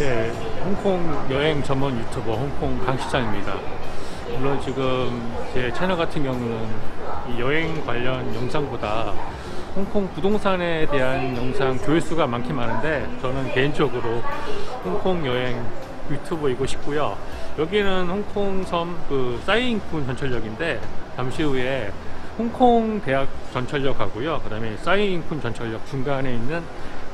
네, 홍콩 여행 전문 유튜버 홍콩 강시장입니다. 물론 지금 제 채널 같은 경우는 이 여행 관련 영상보다 홍콩 부동산에 대한 영상 조회수가 많긴 많은데, 저는 개인적으로 홍콩 여행 유튜버이고 싶고요. 여기는 홍콩섬 그 사이잉푼 전철역인데, 잠시 후에 홍콩 대학 전철역 가고요, 그 다음에 사이잉푼 전철역 중간에 있는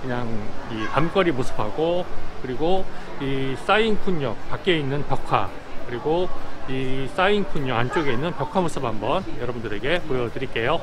그냥 이 밤거리 모습하고, 그리고 이 사이잉푼역 밖에 있는 벽화, 그리고 이 사이잉푼역 안쪽에 있는 벽화 모습 한번 여러분들에게 보여드릴게요.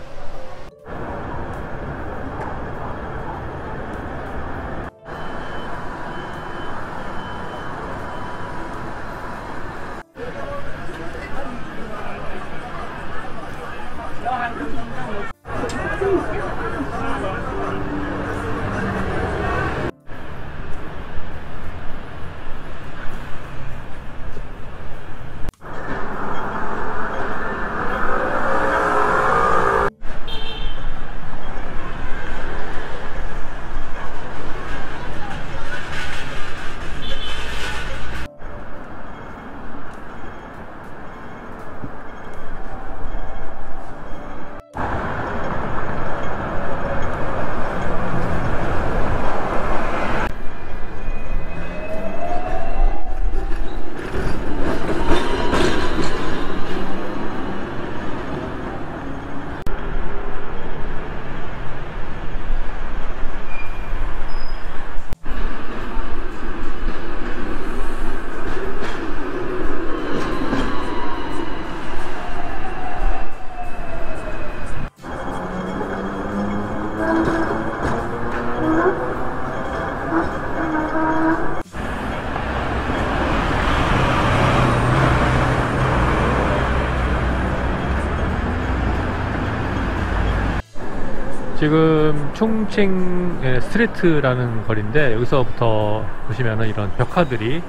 지금 총칭 스트리트라는 거리인데, 여기서부터 보시면은 이런 벽화들이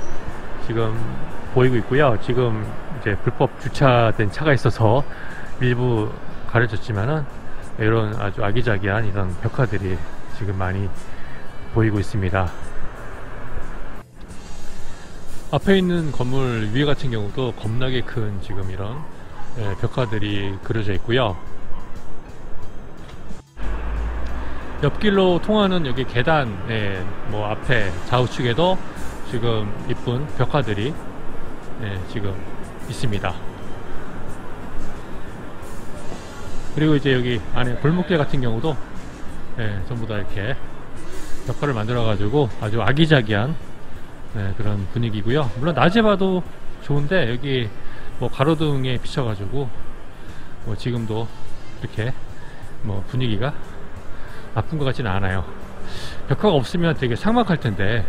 지금 보이고 있고요. 지금 이제 불법 주차된 차가 있어서 일부 가려졌지만은 이런 아주 아기자기한 이런 벽화들이 지금 많이 보이고 있습니다. 앞에 있는 건물 위에 같은 경우도 겁나게 큰 지금 이런 벽화들이 그려져 있고요. 옆길로 통하는 여기 계단 뭐 앞에 좌우측에도 지금 이쁜 벽화들이 지금 있습니다. 그리고 이제 여기 안에 골목길 같은 경우도 전부 다 이렇게 벽화를 만들어 가지고 아주 아기자기한 그런 분위기고요. 물론 낮에 봐도 좋은데, 여기 뭐 가로등에 비춰 가지고 뭐 지금도 이렇게 뭐 분위기가 나쁜 것 같지는 않아요. 벽화가 없으면 되게 삭막할 텐데.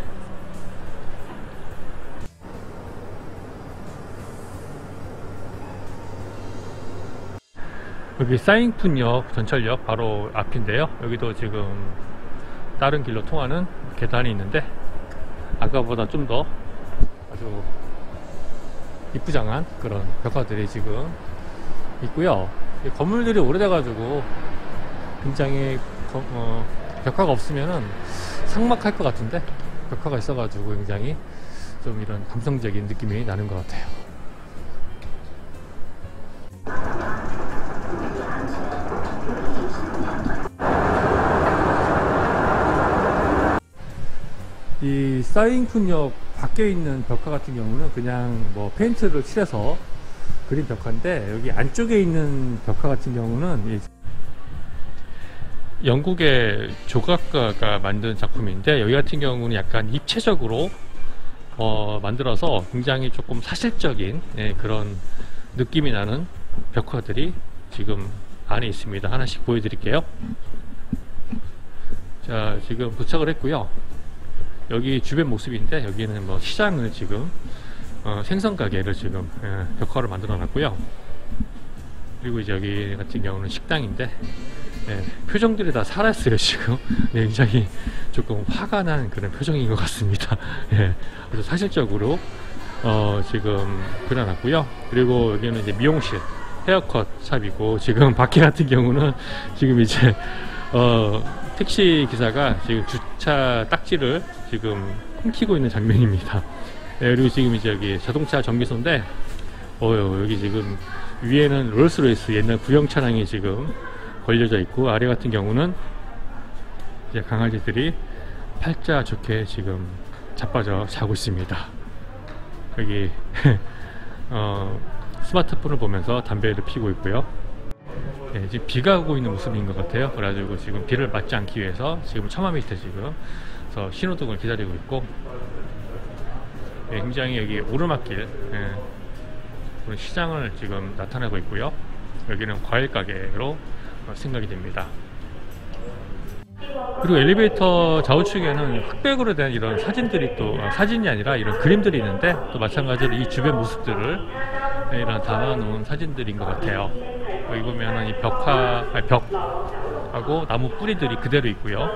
여기 사이잉푼역 전철역 바로 앞인데요, 여기도 지금 다른 길로 통하는 계단이 있는데 아까보다 좀 더 아주 이쁘장한 그런 벽화들이 지금 있고요. 건물들이 오래돼 가지고 굉장히 벽화가 없으면은 삭막할 것 같은데, 벽화가 있어가지고 굉장히 좀 이런 감성적인 느낌이 나는 것 같아요. 이 사이잉푼역 밖에 있는 벽화 같은 경우는 그냥 뭐 페인트를 칠해서 그린 벽화인데, 여기 안쪽에 있는 벽화 같은 경우는 영국의 조각가가 만든 작품인데, 여기 같은 경우는 약간 입체적으로 만들어서 굉장히 조금 사실적인 그런 느낌이 나는 벽화들이 지금 안에 있습니다. 하나씩 보여드릴게요. 자, 지금 도착을 했고요. 여기 주변 모습인데, 여기는 뭐 시장을 지금 생선 가게를 지금 벽화를 만들어 놨고요. 그리고 이제 여기 같은 경우는 식당인데, 표정들이 다 살았어요 지금. 굉장히 조금 화가 난 그런 표정인 것 같습니다. 그래서 사실적으로 지금 그려놨고요. 그리고 여기는 이제 미용실 헤어컷 샵이고, 지금 밖에 같은 경우는 지금 이제 택시 기사가 지금 주차 딱지를 지금 삼키고 있는 장면입니다. 네, 그리고 지금 이제 여기 자동차 정비소인데, 여기 지금 위에는 롤스로이스 옛날 구형 차량이 지금 걸려져 있고, 아래 같은 경우는 이제 강아지들이 팔자 좋게 지금 자빠져 자고 있습니다. 여기 스마트폰을 보면서 담배를 피우고 있고요. 네, 지금 비가 오고 있는 모습인 것 같아요. 그래가지고 지금 비를 맞지 않기 위해서 지금 처마 밑에 지금 그래서 신호등을 기다리고 있고, 네, 굉장히 여기 오르막길, 네, 시장을 지금 나타내고 있고요. 여기는 과일 가게로 생각이 됩니다. 그리고 엘리베이터 좌우측에는 흑백으로 된 이런 사진들이 또, 사진이 아니라 이런 그림들이 있는데, 또 마찬가지로 이 주변 모습들을 이런 담아놓은 사진들인 것 같아요. 여기 보면은 이 벽하고 나무 뿌리들이 그대로 있고요.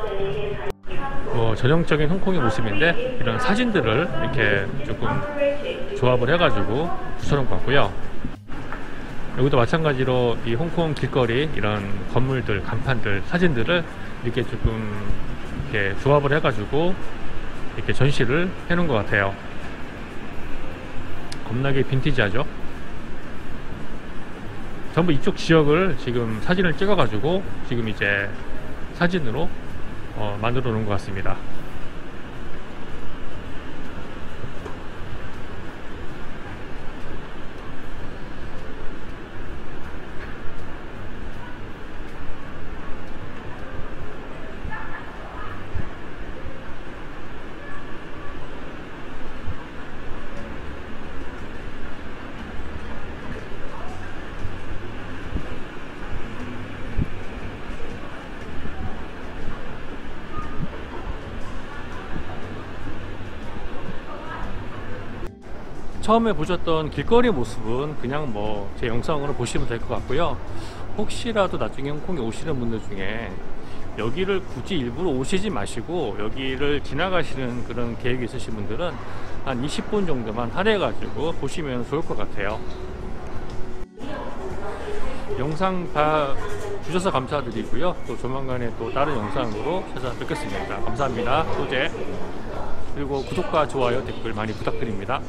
뭐 전형적인 홍콩의 모습인데, 이런 사진들을 이렇게 조금 조합을 해가지고 붙여놓은 것 같고요. 여기도 마찬가지로 이 홍콩 길거리 이런 건물들, 간판들, 사진들을 이렇게 조금 이렇게 조합을 해가지고 이렇게 전시를 해놓은 것 같아요. 겁나게 빈티지하죠? 전부 이쪽 지역을 지금 사진을 찍어가지고 지금 이제 사진으로 만들어 놓은 것 같습니다. 처음에 보셨던 길거리 모습은 그냥 뭐 제 영상으로 보시면 될 것 같고요. 혹시라도 나중에 홍콩에 오시는 분들 중에 여기를 굳이 일부러 오시지 마시고 여기를 지나가시는 그런 계획이 있으신 분들은 한 20분 정도만 할애해가지고 보시면 좋을 것 같아요. 영상 다 주셔서 감사드리고요. 또 조만간에 또 다른 영상으로 찾아뵙겠습니다. 감사합니다. 소재 그리고 구독과 좋아요, 댓글 많이 부탁드립니다.